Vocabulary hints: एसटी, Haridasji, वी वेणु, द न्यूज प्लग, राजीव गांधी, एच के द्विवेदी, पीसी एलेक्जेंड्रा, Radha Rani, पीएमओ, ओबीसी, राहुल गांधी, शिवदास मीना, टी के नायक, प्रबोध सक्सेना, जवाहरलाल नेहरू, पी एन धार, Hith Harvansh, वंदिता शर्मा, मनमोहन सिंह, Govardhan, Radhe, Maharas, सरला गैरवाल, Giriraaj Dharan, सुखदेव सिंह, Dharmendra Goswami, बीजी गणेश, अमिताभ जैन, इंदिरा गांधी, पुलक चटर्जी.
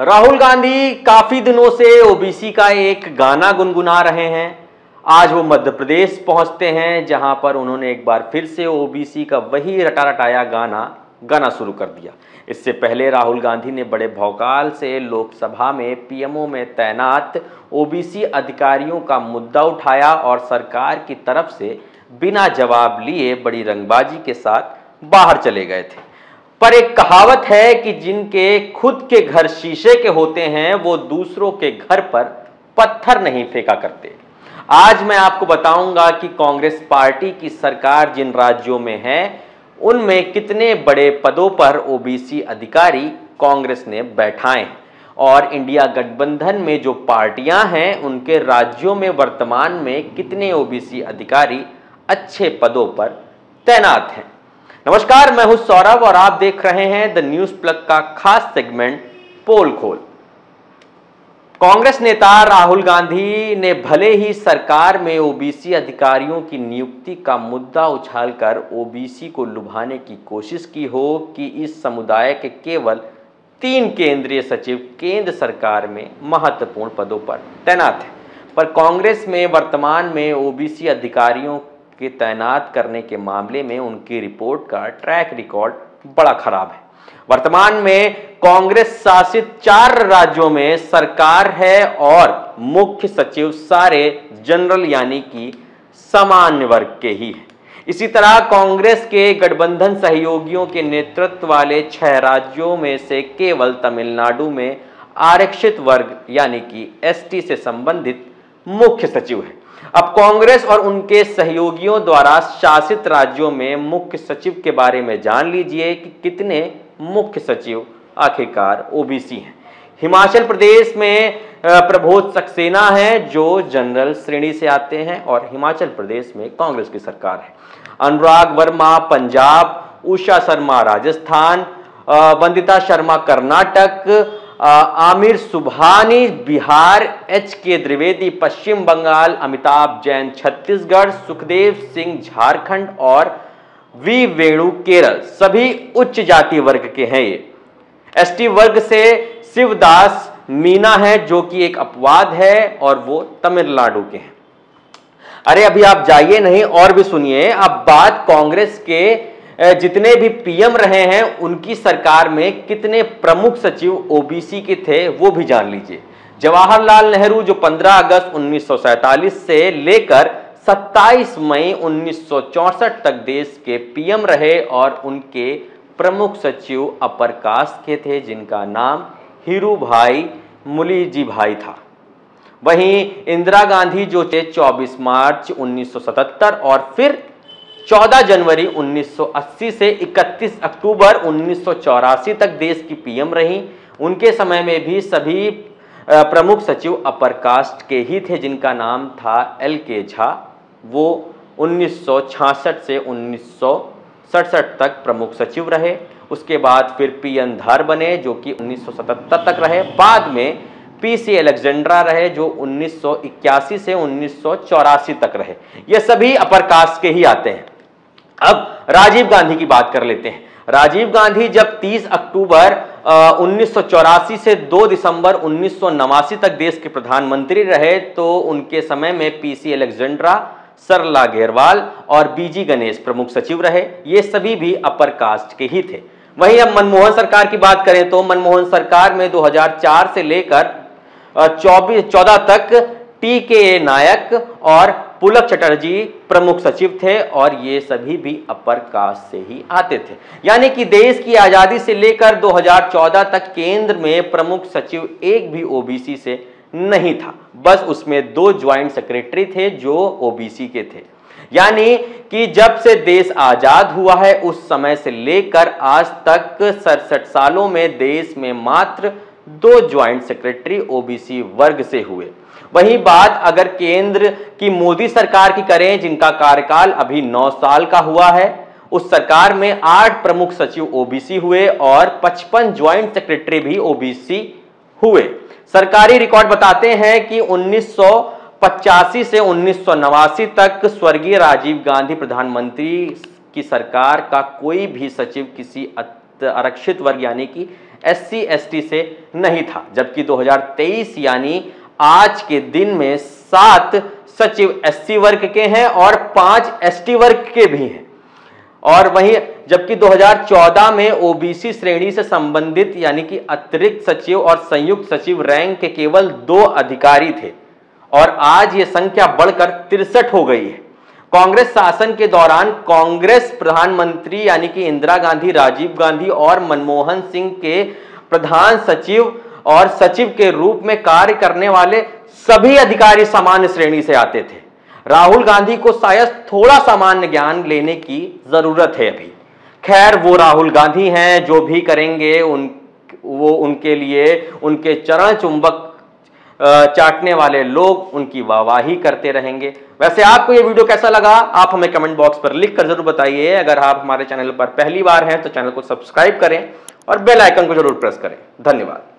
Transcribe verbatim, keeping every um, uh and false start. राहुल गांधी काफी दिनों से ओबीसी का एक गाना गुनगुना रहे हैं। आज वो मध्य प्रदेश पहुंचते हैं जहां पर उन्होंने एक बार फिर से ओबीसी का वही रटा रटाया गाना गाना शुरू कर दिया। इससे पहले राहुल गांधी ने बड़े भौकाल से लोकसभा में पीएमओ में तैनात ओबीसी अधिकारियों का मुद्दा उठाया और सरकार की तरफ से बिना जवाब लिए बड़ी रंगबाजी के साथ बाहर चले गए थे। पर एक कहावत है कि जिनके खुद के घर शीशे के होते हैं वो दूसरों के घर पर पत्थर नहीं फेंका करते। आज मैं आपको बताऊंगा कि कांग्रेस पार्टी की सरकार जिन राज्यों में है उनमें कितने बड़े पदों पर ओबीसी अधिकारी कांग्रेस ने बैठाए हैं और इंडिया गठबंधन में जो पार्टियां हैं उनके राज्यों में वर्तमान में कितने ओबीसी अधिकारी अच्छे पदों पर तैनात हैं। नमस्कार, मैं हूं सौरभ और आप देख रहे हैं द न्यूज प्लग का खास सेगमेंट पोल खोल। कांग्रेस नेता राहुल गांधी ने भले ही सरकार में ओबीसी अधिकारियों की नियुक्ति का मुद्दा उछालकर ओबीसी को लुभाने की कोशिश की हो कि इस समुदाय के केवल तीन केंद्रीय सचिव केंद्र सरकार में महत्वपूर्ण पदों पर तैनात हैं, पर कांग्रेस में वर्तमान में ओबीसी अधिकारियों के तैनात करने के मामले में उनकी रिपोर्ट का ट्रैक रिकॉर्ड बड़ा खराब है। वर्तमान में कांग्रेस शासित चार राज्यों में सरकार है और मुख्य सचिव सारे जनरल यानी कि सामान्य वर्ग के ही हैं। इसी तरह कांग्रेस के गठबंधन सहयोगियों के नेतृत्व वाले छह राज्यों में से केवल तमिलनाडु में आरक्षित वर्ग यानी कि एसटी से संबंधित मुख्य सचिव है। अब कांग्रेस और उनके सहयोगियों द्वारा शासित राज्यों में मुख्य सचिव के बारे में जान लीजिए कि कितने मुख्य सचिव आखिरकार ओबीसी हैं। हिमाचल प्रदेश में प्रबोध सक्सेना हैं जो जनरल श्रेणी से आते हैं और हिमाचल प्रदेश में कांग्रेस की सरकार है। अनुराग वर्मा पंजाब, उषा शर्मा राजस्थान, वंदिता शर्मा कर्नाटक, आमिर सुभानी बिहार, एच के द्विवेदी पश्चिम बंगाल, अमिताभ जैन छत्तीसगढ़, सुखदेव सिंह झारखंड और वी वेणु केरल। सभी उच्च जाति वर्ग के हैं। ये एसटी वर्ग से शिवदास मीना है जो कि एक अपवाद है और वो तमिलनाडु के हैं। अरे अभी आप जाइए नहीं और भी सुनिए। अब बात कांग्रेस के जितने भी पीएम रहे हैं उनकी सरकार में कितने प्रमुख सचिव ओबीसी के थे वो भी जान लीजिए। जवाहरलाल नेहरू जो पंद्रह अगस्त उन्नीस सौ सैंतालीस से लेकर सत्ताईस मई उन्नीस सौ चौंसठ तक देश के पीएम रहे और उनके प्रमुख सचिव अपर कास्ट के थे जिनका नाम हिरूभाई मुलीजीभाई था। वहीं इंदिरा गांधी जो थे चौबीस मार्च उन्नीस सौ सतहत्तर और फिर चौदह जनवरी उन्नीस सौ अस्सी से इकतीस अक्टूबर उन्नीस सौ चौरासी तक देश की पीएम रहीं। उनके समय में भी सभी प्रमुख सचिव अपर कास्ट के ही थे जिनका नाम था एल के झा। वो उन्नीस सौ छियासठ से उन्नीस सौ सड़सठ तक प्रमुख सचिव रहे। उसके बाद फिर पी एन धार बने जो कि उन्नीस सौ सतहत्तर तक रहे। बाद में पीसी एलेक्जेंड्रा रहे जो उन्नीस सौ इक्यासी से उन्नीस सौ चौरासी तक रहे। ये सभी अपर कास्ट के ही आते हैं। अब राजीव गांधी की बात कर लेते हैं। राजीव गांधी जब तीस अक्टूबर उन्नीस सौ चौरासी से दो दिसंबर उन्नीस सौ नवासी तक देश के प्रधानमंत्री रहे तो उनके समय में पीसी एलेक्जेंड्रा, सरला गैरवाल और बीजी गणेश प्रमुख सचिव रहे। ये सभी भी अपर कास्ट के ही थे। वहीं अब मनमोहन सरकार की बात करें तो मनमोहन सरकार में दो हज़ार चार से लेकर चौबीस चौदह तक टी के नायक और पुलक चटर्जी प्रमुख सचिव थे और ये सभी भी अपर कास्ट से ही आते थे। यानी कि देश की आज़ादी से लेकर दो हज़ार चौदह तक केंद्र में प्रमुख सचिव एक भी ओबीसी से नहीं था। बस उसमें दो ज्वाइंट सेक्रेटरी थे जो ओबीसी के थे। यानी कि जब से देश आजाद हुआ है उस समय से लेकर आज तक सड़सठ सालों में देश में मात्र दो ज्वाइंट सेक्रेटरी ओबीसी वर्ग से हुए। वही बात अगर केंद्र की मोदी सरकार की करें जिनका कार्यकाल अभी नौ साल का हुआ है, उस सरकार में आठ प्रमुख सचिव ओबीसी हुए और पचपन ज्वाइंट सेक्रेटरी भी ओबीसी हुए। सरकारी रिकॉर्ड बताते हैं कि उन्नीस सौ पचासी से उन्नीस सौ नवासी तक स्वर्गीय राजीव गांधी प्रधानमंत्री कि सरकार का कोई भी सचिव किसी आरक्षित वर्ग यानी कि एससी एसटी से नहीं था, जबकि दो हज़ार तेईस यानी आज के दिन में सात सचिव एससी वर्ग के हैं और पांच एसटी वर्ग के भी हैं। और वहीं जबकि दो हज़ार चौदह में ओबीसी श्रेणी से संबंधित यानी कि अतिरिक्त सचिव और संयुक्त सचिव रैंक के केवल दो अधिकारी थे और आज ये संख्या बढ़कर तिरसठ हो गई है। कांग्रेस शासन के दौरान कांग्रेस प्रधानमंत्री यानी कि इंदिरा गांधी, राजीव गांधी और मनमोहन सिंह के प्रधान सचिव और सचिव के रूप में कार्य करने वाले सभी अधिकारी सामान्य श्रेणी से आते थे। राहुल गांधी को शायद थोड़ा सामान्य ज्ञान लेने की जरूरत है अभी। खैर, वो राहुल गांधी हैं, जो भी करेंगे उन वो उनके लिए उनके चरण चुंबक चाटने वाले लोग उनकी वाहवाही करते रहेंगे। वैसे आपको ये वीडियो कैसा लगा आप हमें कमेंट बॉक्स पर लिख कर जरूर बताइए। अगर आप हमारे चैनल पर पहली बार हैं तो चैनल को सब्सक्राइब करें और बेल आइकन को जरूर प्रेस करें। धन्यवाद।